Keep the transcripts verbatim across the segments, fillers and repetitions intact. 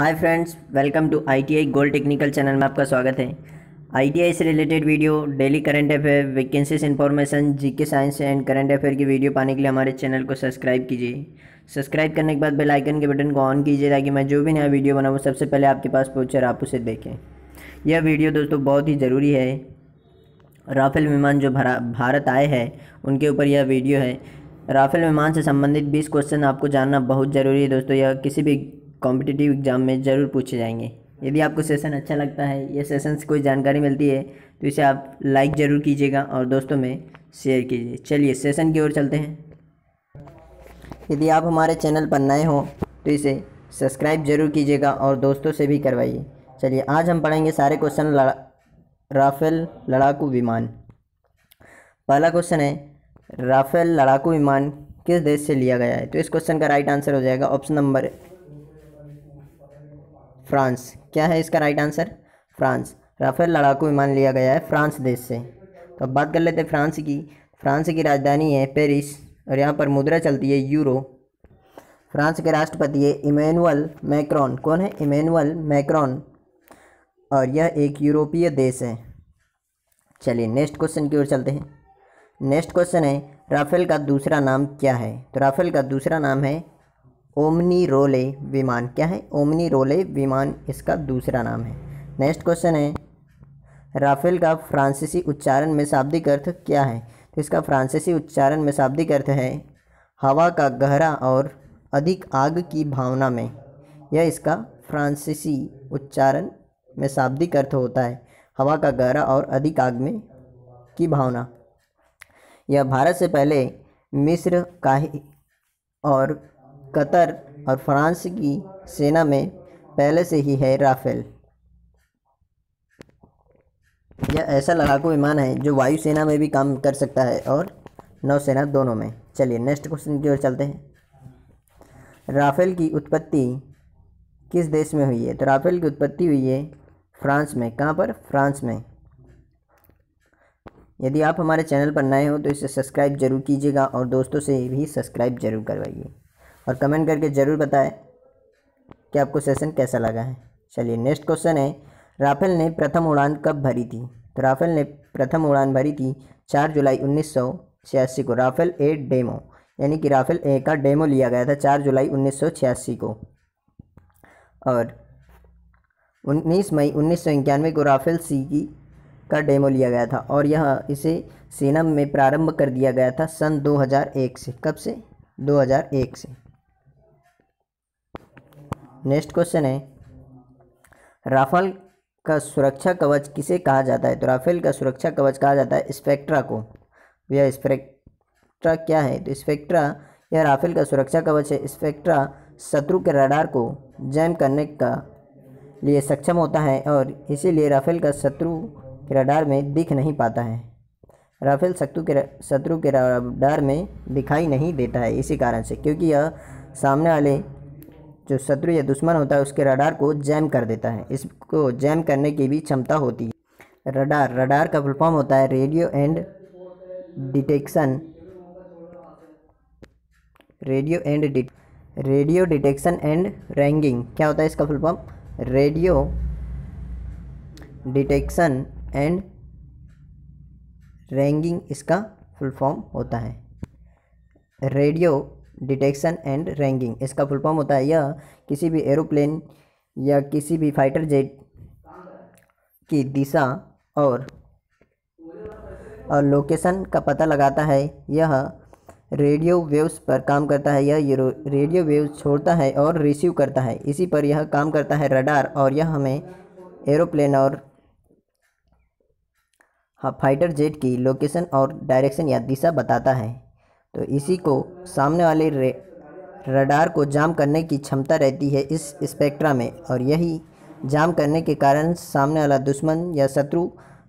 Hi friends, welcome to ITI gold technical channel में आपका स्वागत है। आईटीआई से related video, daily current affair, vacancies information, GK science and current affair की video पाने के लिए हमारे चैनल को सब्सक्राइब कीजिए। सब्सक्राइब करने के बाद बेल आइकन के बटन को ऑन कीजिए ताकि मैं जो भी नया वीडियो बनाऊँ सबसे पहले आपके पास पहुँच कर आप उसे देखें। यह वीडियो दोस्तों बहुत ही ज़रूरी है। राफेल विमान जो भारत आए हैं उनके ऊपर यह वीडियो है। राफेल विमान से संबंधित बीस क्वेश्चन आपको जानना बहुत ज़रूरी है दोस्तों। यह किसी भी कॉम्पिटिटिव एग्जाम में ज़रूर पूछे जाएंगे। यदि आपको सेशन अच्छा लगता है या सेशन से कोई जानकारी मिलती है तो इसे आप लाइक ज़रूर कीजिएगा और दोस्तों में शेयर कीजिए। चलिए सेशन की ओर चलते हैं। यदि आप हमारे चैनल पर नए हो तो इसे सब्सक्राइब जरूर कीजिएगा और दोस्तों से भी करवाइए। चलिए आज हम पढ़ेंगे सारे क्वेश्चन लड़ा राफेल लड़ाकू विमान। पहला क्वेश्चन है, राफेल लड़ाकू विमान किस देश से लिया गया है? तो इस क्वेश्चन का राइट आंसर हो जाएगा ऑप्शन नंबर फ्रांस। क्या है इसका राइट आंसर? फ्रांस। राफेल लड़ाकू विमान लिया गया है फ्रांस देश से। तो अब बात कर लेते हैं फ्रांस की। फ्रांस की राजधानी है पेरिस और यहाँ पर मुद्रा चलती है यूरो। फ्रांस के राष्ट्रपति है इमैनुअल मैक्रॉन। कौन है? Emmanuel Macron. और यह एक यूरोपीय देश है। चलिए नेक्स्ट क्वेश्चन की ओर चलते हैं। नेक्स्ट क्वेश्चन है, राफेल का दूसरा नाम क्या है? तो राफेल का दूसरा नाम है ओमनी रोले विमान। क्या है? ओमनी रोले विमान इसका दूसरा नाम है। नेक्स्ट क्वेश्चन है, राफेल का फ्रांसीसी उच्चारण में शाब्दिक अर्थ क्या है? तो इसका फ्रांसीसी उच्चारण में शाब्दिक अर्थ है हवा का गहरा और अधिक आग की भावना में। यह इसका फ्रांसीसी उच्चारण में शाब्दिक अर्थ होता है हवा का गहरा और अधिक आग में की भावना। यह भारत से पहले मिस्र, काहिर और कतर और फ्रांस की सेना में पहले से ही है राफेल। यह ऐसा लड़ाकू विमान है जो वायुसेना में भी काम कर सकता है और नौसेना दोनों में। चलिए नेक्स्ट क्वेश्चन की ओर चलते हैं। राफेल की उत्पत्ति किस देश में हुई है? तो राफेल की उत्पत्ति हुई है फ्रांस में। कहाँ पर? फ्रांस में। यदि आप हमारे चैनल पर नए हो तो इसे सब्सक्राइब जरूर कीजिएगा और दोस्तों से भी सब्सक्राइब जरूर करवाइए और कमेंट करके ज़रूर बताएं कि आपको सेशन कैसा लगा है। चलिए नेक्स्ट क्वेश्चन है, राफेल ने प्रथम उड़ान कब भरी थी? तो राफेल ने प्रथम उड़ान भरी थी चार जुलाई उन्नीस सौ छियासी को। राफेल ए डेमो, यानी कि राफेल ए का डेमो लिया गया था चार जुलाई उन्नीस सौ छियासी को। और उन्नीस मई उन्नीस सौ इक्यानवे को राफेल सी की का डेमो लिया गया था और यह इसे सेना में प्रारंभ कर दिया गया था सन दो हज़ार एक से। कब से? दो हज़ार एक से। नेक्स्ट क्वेश्चन है, राफेल का सुरक्षा कवच किसे कहा जाता है? तो राफेल का सुरक्षा कवच कहा जाता है स्पेक्ट्रा को। यह स्पेक्ट्रा क्या है? तो स्पेक्ट्रा यह राफेल का सुरक्षा कवच है। स्पेक्ट्रा शत्रु के रडार को जैम करने का लिए सक्षम होता है और इसीलिए राफेल का शत्रु के रडार में दिख नहीं पाता है। राफेल शत्रु के शत्रु के रडार में दिखाई नहीं देता है इसी कारण से, क्योंकि यह सामने वाले जो शत्रु या दुश्मन होता है उसके रडार को जैम कर देता है। इसको जैम करने की भी क्षमता होती है। रडार रडार का फुल फॉर्म होता है radio and detection radio and डिट रेडियो डिटेक्शन एंड रैंकिंग। क्या होता है इसका full form? Radio detection and ranking इसका फुल फॉर्म होता है। रेडियो डिटेक्शन एंड रैंकिंग इसका फुल फॉर्म होता है। यह किसी भी एरोप्लेन या किसी भी फाइटर जेट की दिशा और और लोकेशन का पता लगाता है। यह रेडियो वेव्स पर काम करता है। यह रेडियो वेव्स छोड़ता है और रिसीव करता है। इसी पर यह काम करता है रडार, और यह हमें एरोप्लेन और हाँ फाइटर जेट की लोकेशन और डायरेक्शन या दिशा बताता है। तो इसी को सामने वाले रडार को जाम करने की क्षमता रहती है इस स्पेक्ट्रा में, और यही जाम करने के कारण सामने वाला दुश्मन या शत्रु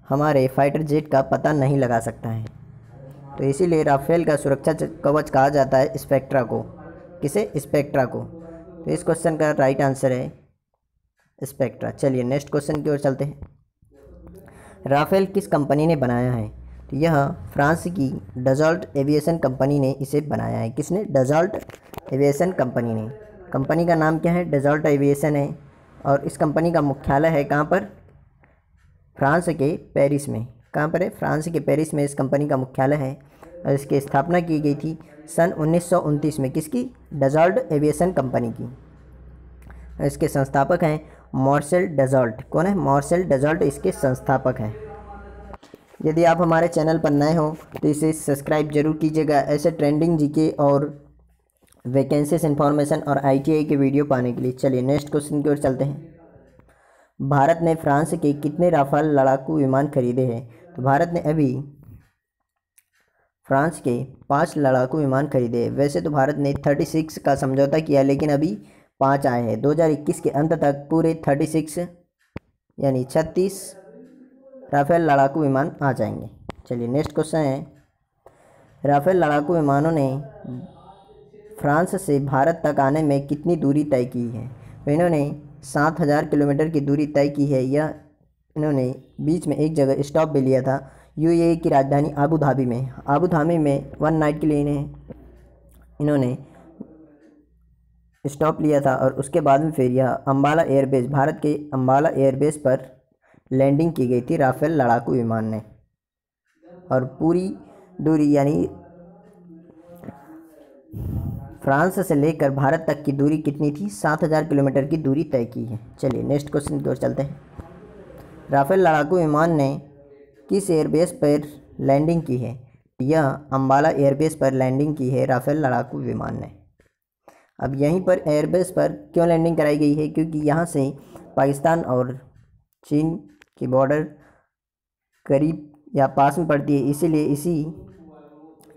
हमारे फाइटर जेट का पता नहीं लगा सकता है। तो इसीलिए राफेल का सुरक्षा कवच कहा जाता है स्पेक्ट्रा को। किसे? स्पेक्ट्रा को। तो इस क्वेश्चन का राइट आंसर है स्पेक्ट्रा। चलिए नेक्स्ट क्वेश्चन की ओर चलते हैं। राफेल किस कंपनी ने बनाया है? तो यह फ्रांस की डसॉल्ट एविएशन कंपनी ने इसे बनाया है। किसने? डसॉल्ट एविएशन कंपनी ने। कंपनी का नाम क्या है? डसॉल्ट एविएशन है। और इस कंपनी का मुख्यालय है कहाँ पर, फ्रांस के पेरिस में। कहाँ पर है, फ्रांस के पेरिस में इस कंपनी का मुख्यालय है और इसकी स्थापना की गई थी सन उन्नीस सौ उनतीस में। किसकी, डसॉल्ट एविएशन कंपनी की। इसके संस्थापक हैं मार्सेल डसॉल्ट। कौन है, मार्सेल डसॉल्ट इसके संस्थापक हैं। यदि आप हमारे चैनल पर नए हो तो इसे सब्सक्राइब जरूर कीजिएगा, ऐसे ट्रेंडिंग जीके और वैकेंसीज इन्फॉर्मेशन और आईटीआई के वीडियो पाने के लिए। चलिए नेक्स्ट क्वेश्चन की ओर चलते हैं। भारत ने फ्रांस के कितने राफाल लड़ाकू विमान खरीदे हैं? तो भारत ने अभी फ्रांस के पाँच लड़ाकू विमान खरीदे। वैसे तो भारत ने थर्टी सिक्स का समझौता किया, लेकिन अभी पाँच आए हैं। दो हज़ार इक्कीस के अंत तक पूरे थर्टी सिक्स यानी छत्तीस राफेल लड़ाकू विमान आ जाएंगे। चलिए नेक्स्ट क्वेश्चन है, राफेल लड़ाकू विमानों ने फ्रांस से भारत तक आने में कितनी दूरी तय की है? तो इन्होंने सात हज़ार किलोमीटर की दूरी तय की है। यह इन्होंने बीच में एक जगह स्टॉप भी लिया था, यूएई की राजधानी आबू धाबी में। आबू धाबी में वन नाइट के लिए इन्हें इन्होंने स्टॉप लिया था और उसके बाद में फिर यह अंबाला एयरबेस, भारत के अंबाला एयरबेस पर लैंडिंग की गई थी राफेल लड़ाकू विमान ने। और पूरी दूरी यानी फ्रांस से लेकर भारत तक की दूरी कितनी थी, सात हज़ार किलोमीटर की दूरी तय की है। चलिए नेक्स्ट क्वेश्चन की ओर चलते हैं। राफेल लड़ाकू विमान ने किस एयरबेस पर लैंडिंग की है? यह अंबाला एयरबेस पर लैंडिंग की है राफेल लड़ाकू विमान ने। अब यहीं पर एयरबेस पर क्यों लैंडिंग कराई गई है? क्योंकि यहाँ से पाकिस्तान और चीन की बॉर्डर करीब या पास में पड़ती है, इसीलिए इसी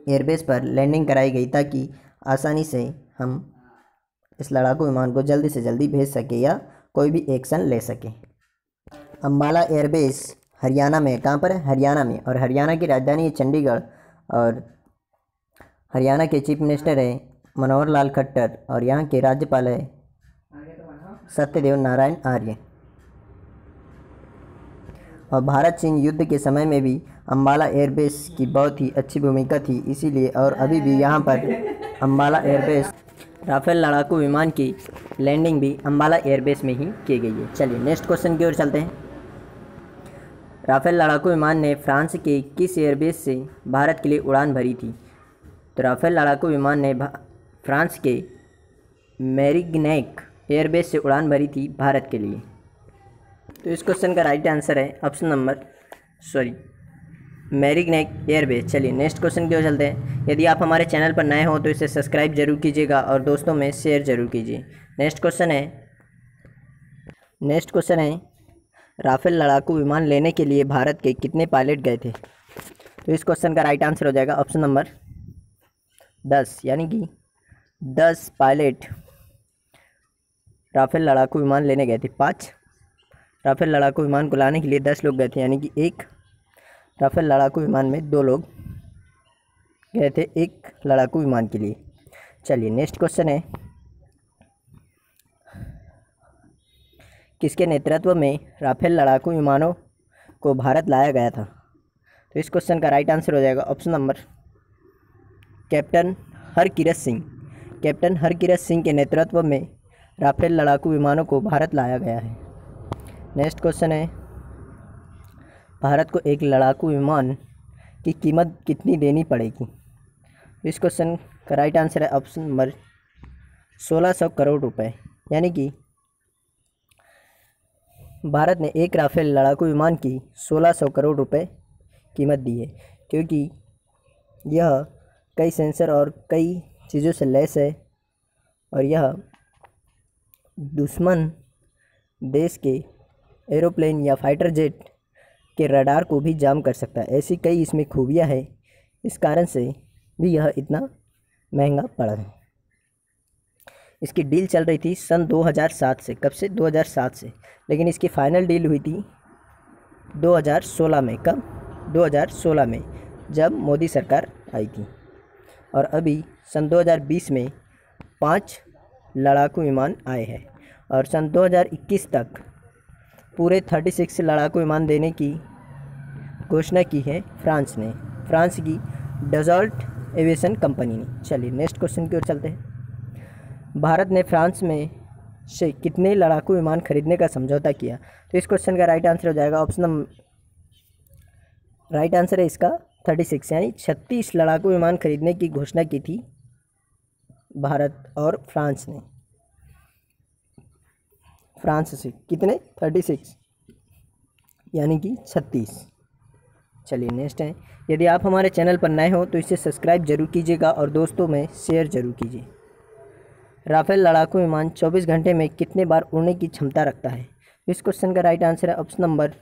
एयरबेस पर लैंडिंग कराई गई ताकि आसानी से हम इस लड़ाकू विमान को जल्दी से जल्दी भेज सकें या कोई भी एक्शन ले सकें। अंबाला एयरबेस हरियाणा में। कहाँ पर है, हरियाणा में। और हरियाणा की राजधानी है चंडीगढ़ और हरियाणा के चीफ मिनिस्टर है मनोहर लाल खट्टर और यहाँ के राज्यपाल है सत्यदेव नारायण आर्य। और भारत चीन युद्ध के समय में भी अंबाला एयरबेस की बहुत ही अच्छी भूमिका थी, इसीलिए और अभी भी यहाँ पर अंबाला एयरबेस राफेल लड़ाकू विमान की लैंडिंग भी अंबाला एयरबेस में ही की गई है। चलिए नेक्स्ट क्वेश्चन की ओर चलते हैं। राफेल लड़ाकू विमान ने फ्रांस के किस एयरबेस से भारत के लिए उड़ान भरी थी? तो राफेल लड़ाकू विमान ने फ्रांस के मेरिग्नैक एयरबेस से उड़ान भरी थी भारत के लिए। तो इस क्वेश्चन का राइट आंसर है option number sorry Merignac airbase. चलिए नेक्स्ट क्वेश्चन की ओर चलते हैं। यदि आप हमारे चैनल पर नए हो तो इसे सब्सक्राइब जरूर कीजिएगा और दोस्तों में शेयर जरूर कीजिए। नेक्स्ट क्वेश्चन है नेक्स्ट क्वेश्चन है राफेल लड़ाकू विमान लेने के लिए भारत के कितने पायलट गए थे? तो इस क्वेश्चन का राइट आंसर हो जाएगा ऑप्शन नंबर दस, यानी कि दस पायलट राफेल लड़ाकू विमान लेने गए थे। पाँच राफेल लड़ाकू विमान को लाने के लिए दस लोग गए थे, यानी कि एक राफेल लड़ाकू विमान में दो लोग गए थे एक लड़ाकू विमान के लिए। चलिए नेक्स्ट क्वेश्चन है, किसके नेतृत्व में राफेल लड़ाकू विमानों को भारत लाया गया था? तो इस क्वेश्चन का राइट आंसर हो जाएगा option number captain Harkirat Singh. Captain Harkirat Singh के नेतृत्व में राफेल लड़ाकू विमानों को भारत लाया गया है। नेक्स्ट क्वेश्चन है, भारत को एक लड़ाकू विमान की कीमत कितनी देनी पड़ेगी? इस क्वेश्चन का राइट आंसर है ऑप्शन नंबर सोलह सौ करोड़ रुपए, यानी कि भारत ने एक राफेल लड़ाकू विमान की सोलह सौ करोड़ रुपए कीमत दी है, क्योंकि यह कई सेंसर और कई चीज़ों से लैस है और यह दुश्मन देश के एरोप्लेन या फाइटर जेट के रडार को भी जाम कर सकता है। ऐसी कई इसमें खूबियां हैं, इस कारण से भी यह इतना महंगा पड़ा है। इसकी डील चल रही थी सन दो हज़ार सात से। कब से? दो हज़ार सात से। लेकिन इसकी फ़ाइनल डील हुई थी दो हज़ार सोलह में। कब? दो हज़ार सोलह में, जब मोदी सरकार आई थी। और अभी सन दो हज़ार बीस में पाँच लड़ाकू विमान आए हैं और सन दो हज़ार इक्कीस तक पूरे छत्तीस लड़ाकू विमान देने की घोषणा की है फ्रांस ने, फ्रांस की डसॉल्ट एविएशन कंपनी ने। चलिए नेक्स्ट क्वेश्चन की ओर चलते हैं। भारत ने फ्रांस में से कितने लड़ाकू विमान खरीदने का समझौता किया? तो इस क्वेश्चन का राइट आंसर हो जाएगा ऑप्शन, राइट आंसर है इसका थर्टी सिक्स यानी छत्तीस लड़ाकू विमान खरीदने की घोषणा की थी भारत और फ्रांस ने, फ्रांस से कितने थर्टी सिक्स यानी कि छत्तीस। चलिए नेक्स्ट है, यदि आप हमारे चैनल पर नए हो तो इसे सब्सक्राइब जरूर कीजिएगा और दोस्तों में शेयर जरूर कीजिए। राफेल लड़ाकू विमान चौबीस घंटे में कितने बार उड़ने की क्षमता रखता है? इस क्वेश्चन का राइट आंसर है ऑप्शन नंबर,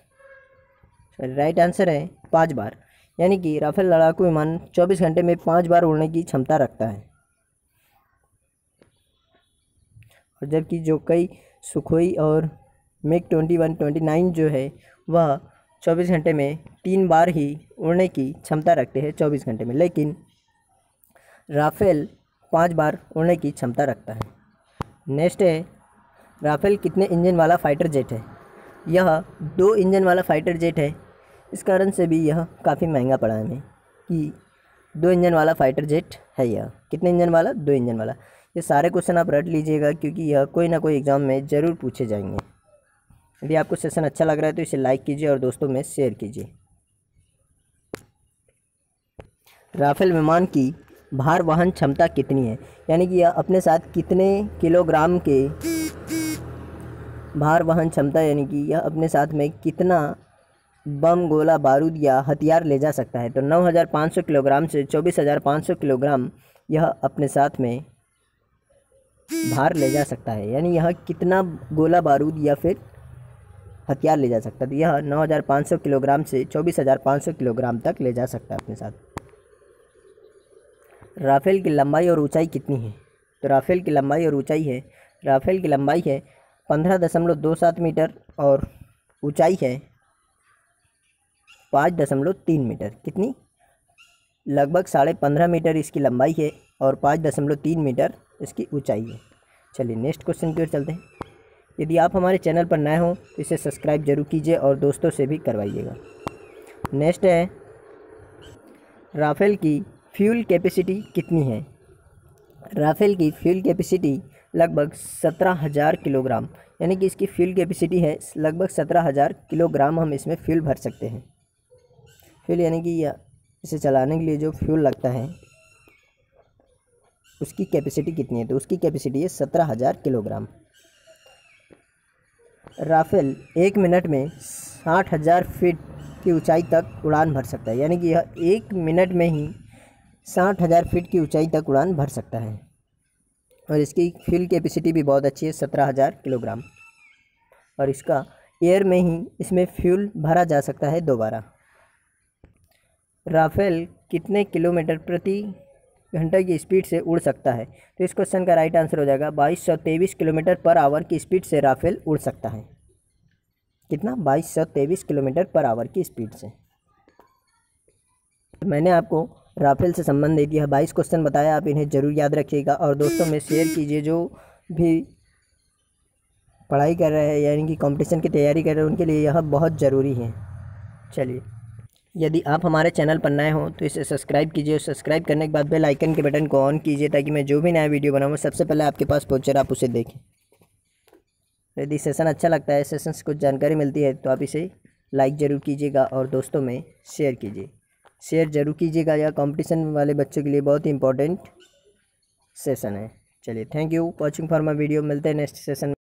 राइट आंसर है पाँच बार, यानी कि राफेल लड़ाकू विमान चौबीस घंटे में पाँच बार उड़ने की क्षमता रखता है, और जबकि जो कई सुखोई और MiG twenty one twenty nine जो है वह चौबीस घंटे में तीन बार ही उड़ने की क्षमता रखते हैं चौबीस घंटे में, लेकिन राफेल पाँच बार उड़ने की क्षमता रखता है। नेक्स्ट है, राफेल कितने इंजन वाला फाइटर जेट है? यह दो इंजन वाला फाइटर जेट है, इस कारण से भी यह काफ़ी महंगा पड़ा है हमें कि दो इंजन वाला फाइटर जेट है। यह कितने इंजन वाला? दो इंजन वाला। ये सारे क्वेश्चन आप रट लीजिएगा क्योंकि यह कोई ना कोई एग्ज़ाम में ज़रूर पूछे जाएंगे। यदि आपको सेशन अच्छा लग रहा है तो इसे लाइक कीजिए और दोस्तों में शेयर कीजिए। राफेल विमान की भार वहन क्षमता कितनी है, यानी कि यह अपने साथ कितने किलोग्राम के भार वहन क्षमता, यानी कि यह अपने साथ में कितना बम गोला बारूद या हथियार ले जा सकता है? तो नौ हज़ार पाँच सौ किलोग्राम से चौबीस हज़ार पाँच सौ किलोग्राम यह अपने साथ में भार ले जा सकता है, यानी यह कितना गोला बारूद या फिर हथियार ले जा सकता है? यह नौ हज़ार पाँच सौ किलोग्राम से चौबीस हज़ार पाँच सौ किलोग्राम तक ले जा सकता है अपने साथ। राफेल की लंबाई और ऊंचाई कितनी है? तो राफेल की लंबाई और ऊंचाई है, राफेल की लंबाई है पंद्रह दशमलव दो सात मीटर और ऊंचाई है पाँच दशमलव तीन मीटर। कितनी? लगभग साढ़े पंद्रह मीटर इसकी लंबाई है और पाँच दशमलव तीन मीटर इसकी ऊंचाई है। चलिए नेक्स्ट क्वेश्चन की ओर चलते हैं। यदि आप हमारे चैनल पर नए हो तो इसे सब्सक्राइब जरूर कीजिए और दोस्तों से भी करवाइएगा। नेक्स्ट है, राफेल की फ्यूल कैपेसिटी कितनी है? राफेल की फ्यूल कैपेसिटी लगभग सत्रह हज़ार किलोग्राम, यानी कि इसकी फ्यूल कैपेसिटी है लगभग सत्रह हज़ार किलोग्राम। हम इसमें फ्यूल भर सकते हैं। फ्यूल यानी कि इसे चलाने के लिए जो फ्यूल लगता है उसकी कैपेसिटी कितनी है? तो उसकी कैपेसिटी है सत्रह हज़ार किलोग्राम। राफेल एक मिनट में साठ हज़ार फीट की ऊंचाई तक उड़ान भर सकता है, यानी कि यह एक मिनट में ही साठ हज़ार फीट की ऊंचाई तक उड़ान भर सकता है, और इसकी फ्यूल कैपेसिटी भी बहुत अच्छी है सत्रह हज़ार किलोग्राम, और इसका एयर में ही इसमें फ्यूल भरा जा सकता है दोबारा। राफेल कितने किलोमीटर प्रति घंटे की स्पीड से उड़ सकता है? तो इस क्वेश्चन का राइट आंसर हो जाएगा बाईस सौ तेईस किलोमीटर पर आवर की स्पीड से राफेल उड़ सकता है। कितना? बाईस सौ तेईस किलोमीटर पर आवर की स्पीड से। मैंने आपको राफेल से संबंधित यह बाईस क्वेश्चन बताया, आप इन्हें ज़रूर याद रखिएगा और दोस्तों में शेयर कीजिए। जो भी पढ़ाई कर रहे हैं यानी कि कॉम्पिटिशन की तैयारी कर रहे हैं उनके लिए यह बहुत ज़रूरी है। चलिए, यदि आप हमारे चैनल पर नए हो तो इसे सब्सक्राइब कीजिए और सब्सक्राइब करने के बाद बेल आइकन के बटन को ऑन कीजिए ताकि मैं जो भी नया वीडियो बनाऊँ सबसे पहले आपके पास पहुंचे, आप उसे देखें। यदि सेशन अच्छा लगता है, सेशन से कुछ जानकारी मिलती है तो आप इसे लाइक ज़रूर कीजिएगा और दोस्तों में शेयर कीजिए। शेयर ज़रूर कीजिएगा, यह कॉम्पिटिशन वाले बच्चों के लिए बहुत ही इंपॉर्टेंट सेशन है। चलिए, thank you watching for my video. मिलते हैं नेक्स्ट सेशन।